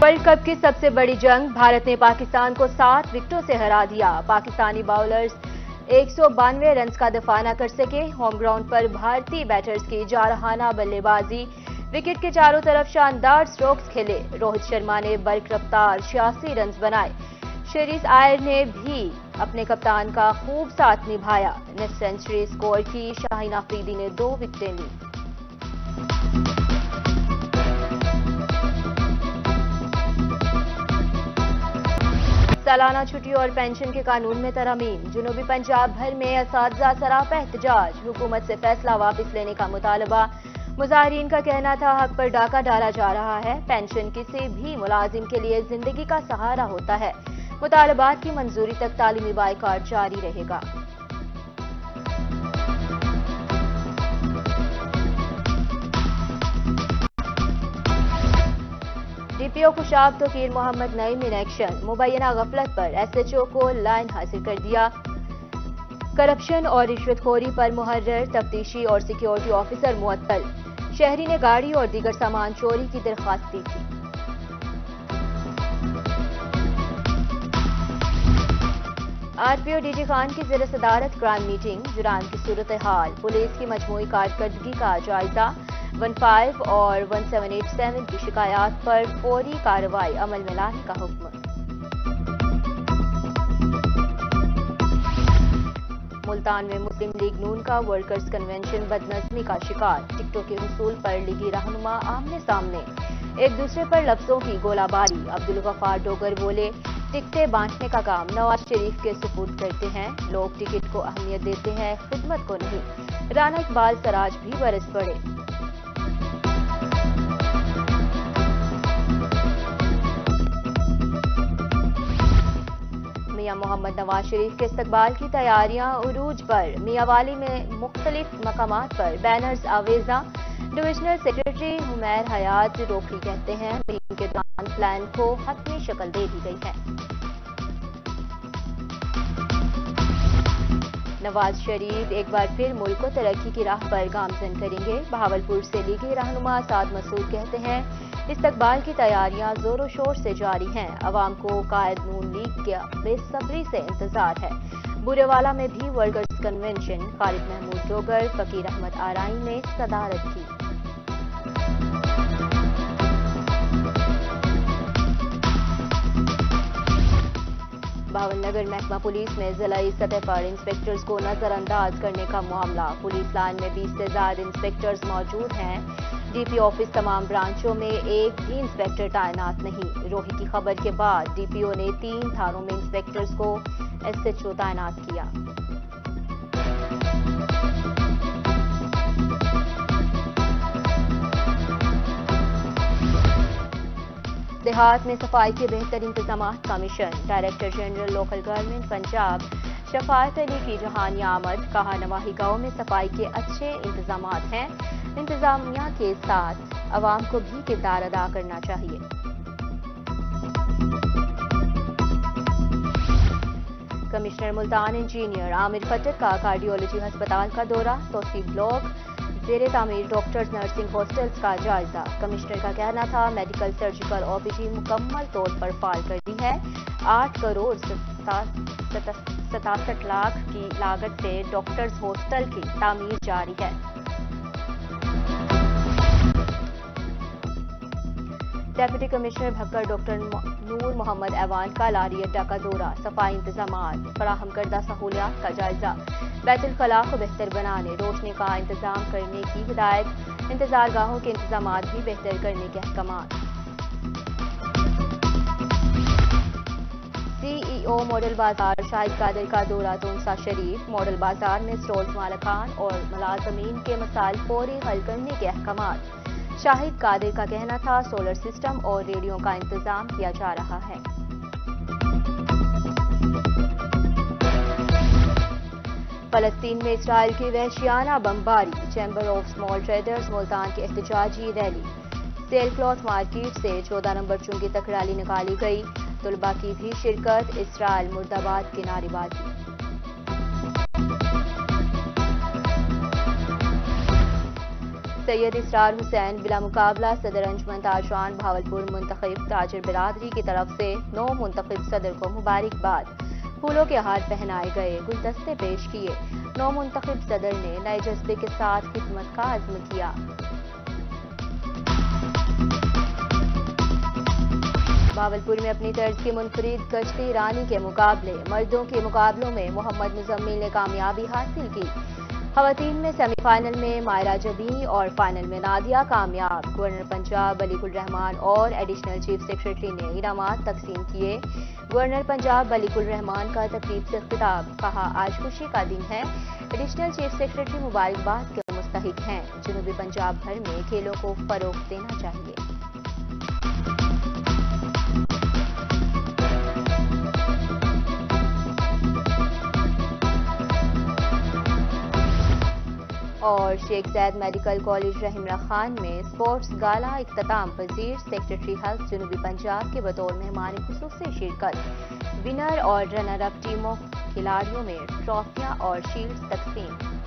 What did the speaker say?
World cup की सबसे बड़ी जंग, भारत ने पाकिस्तान को 7 विकेटों से हरा दिया। पाकिस्तानी बॉलर्स 192 रन का दफाना कर सके। होम ग्राउंड पर भारतीय बैटर्स की जारहाना बल्लेबाजी, विकेट के चारों तरफ शानदार स्ट्रोक्स खेले। रोहित शर्मा ने बल्क रफ्तार 86 रन बनाए। शेरिस आयर ने भी अपने कप्तान का खूब साथ निभाया। ने सेंचुरी स्कोर की। शाहीन अफरीदी ने 2 विकेटें ली। सालाना छुट्टी और पेंशन के कानून में तरमीम, जुनूबी पंजाब भर में असातिज़ा सराप एहतजाज, हुकूमत से फैसला वापस लेने का मुतालबा। मुजाहरीन का कहना था हक पर डाका डाला जा रहा है। पेंशन किसी भी मुलाजिम के लिए जिंदगी का सहारा होता है। मुतालबात की मंजूरी तक तालीमी बायकॉट जारी रहेगा। DPO Khushab Tauqeer Mohammad Naeem in action, मुबैना गफलत पर एसएचओ को लाइन हासिल कर दिया। करप्शन और रिश्वतखोरी पर मुहर्रर, तफ्तीशी और सिक्योरिटी ऑफिसर मुअत्तल। शहरी ने गाड़ी और दीगर सामान चोरी की दरख्वास्त दी थी। आरपीओ डीजी खान की जिला सदारत क्राइम मीटिंग, जुराम की सूरत हाल, पुलिस की मजमूई कारकर्दगी का जायजा। 15 और 1787 की शिकायत पर फौरी कार्रवाई अमल में लाने का हुक्म। मुल्तान में मुस्लिम लीग नून का वर्कर्स कन्वेंशन बदनजमी का शिकार, टिकटों के हुसूल पर लीगी रहनुमा आमने सामने, एक दूसरे पर लफ्जों की गोलाबारी। अब्दुल गफ्फार डोगर बोले, टिकटें बांटने का काम नवाज शरीफ के सुपुर्द करते हैं। लोग टिकट को अहमियत देते हैं, खिदमत को नहीं। राना इकबाल सराज भी बरस पड़े। मियां मोहम्मद नवाज शरीफ के इस्तकबाल की तैयारियां उरूज पर, मियांवाली में मुख्तलिफ मकामात पर बैनर्स आवेजा। डिवीजनल सेक्रेटरी हुमैर हयात रोखी कहते हैं मीटिंग के दौरान प्लान को हतमी शक्ल दे दी गई है। नवाज शरीफ एक बार फिर मुल्क को तरक्की की राह पर गामजन करेंगे। बहावलपुर से लीगी रहनुमा साद मसूद कहते हैं इस्तकबाल की तैयारियां जोरों शोर से जारी हैं। अवाम को कायद नून लीग के बेसब्री से इंतजार है। बुरेवाला में भी वर्कर्स कन्वेंशन, खालिद महमूद डोगर, फकीर अहमद आराई ने सदारत की। बावलनगर महकमा पुलिस में जिलाई सतह पर इंस्पेक्टर्स को नजरअंदाज करने का मामला, पुलिस लाइन में 20 से ज्यादा इंस्पेक्टर्स मौजूद हैं। डीपी ऑफिस तमाम ब्रांचों में एक भी इंस्पेक्टर तैनात नहीं। रोही की खबर के बाद डीपीओ ने 3 थानों में इंस्पेक्टर्स को एसएचओ तैनात किया। देहात में सफाई के बेहतर इंतजाम का mission, director general local government Punjab Shafayat Ali की जहानिया आमद। कहा नवाही गांव में सफाई के अच्छे इंतजाम हैं। इंतजामिया के साथ आवाम को भी किरदार अदा करना चाहिए। कमिश्नर मुल्तान इंजीनियर आमिर फटक का कार्डियोलॉजी अस्पताल का दौरा, तोसी ब्लॉक जेरे तामीर डॉक्टर्स नर्सिंग हॉस्टल्स का जायजा। कमिश्नर का कहना था मेडिकल सर्जिकल ओपीडी मुकम्मल तौर पर फाल कर दी है। 8 करोड़ 67 लाख की लागत से डॉक्टर्स हॉस्टल की तामीर जारी है। Deputy commissioner Bhakkar doctor Noor Mohammad ऐवान का लारी अड्डा का दौरा, सफाई इंतजाम, फराहम करदा सहूलियात का जायजा। बैतुल खला को बेहतर बनाने, रोशनी का इंतजाम करने की हिदायत। इंतजारगाहों के इंतजाम भी बेहतर करने के अहकाम। सीईओ मॉडल बाजार शाहिद कादर का दौरा, तोनसा शरीफ। मॉडल बाजार में स्टॉल्स मालिकान और मुलाजमीन के मसाइल फौरी हल करने के अहकाम। शाहिद कादिर का कहना था सोलर सिस्टम और रेडियो का इंतजाम किया जा रहा है। फलस्तीन में इसराइल की वहशियाना बमबारी, chamber of small traders Multan की एहतजाजी रैली। सेल क्लॉथ मार्केट से 14 नंबर चुंगी तक रैली निकाली गई। तुलबा की भी शिरकत, इसराइल मुर्दाबाद की नारेबाजी। सैयद इसरार हुसैन बिला मुकाबला सदर अंजुमन ताजरान भावलपुर मुंतखब ताजर बिरादरी की तरफ से नौ मुंतखब सदर को मुबारकबाद, फूलों के हार पहनाए गए, गुलदस्ते पेश किए। नौ मुंतखब सदर ने नए जज्बे के साथ खिदमत का अज़्म किया। भावलपुर में अपनी तर्ज की मुनफरिद कश्ती रानी के मुकाबले मर्दों के मुकाबलों में मोहम्मद मुजम्मिल ने कामयाबी हासिल की। खवातीन में सेमीफाइनल में मायरा जबी और फाइनल में नादिया कामयाब। गवर्नर पंजाब वलीकुल रहमान और एडिशनल चीफ सेक्रेटरी ने इनामात तकसीम किए। गवर्नर पंजाब वलीकुल रहमान का तकरीब से खिताब, कहा आज खुशी का दिन है, एडिशनल चीफ सेक्रेटरी मुबारकबाद के मुस्तहिक हैं। जनूबी पंजाब भर में खेलों को फरोग देना चाहिए। और शेख जैद मेडिकल कॉलेज रहीम यार खान में स्पोर्ट्स गाला इख्तिताम पजीर, सेक्रेटरी हेल्थ जनूबी पंजाब के बतौर मेहमान खुसूसी शिरकत। विनर और रनर अप टीमों खिलाड़ियों में ट्रॉफियां और शील्ड तकसीम।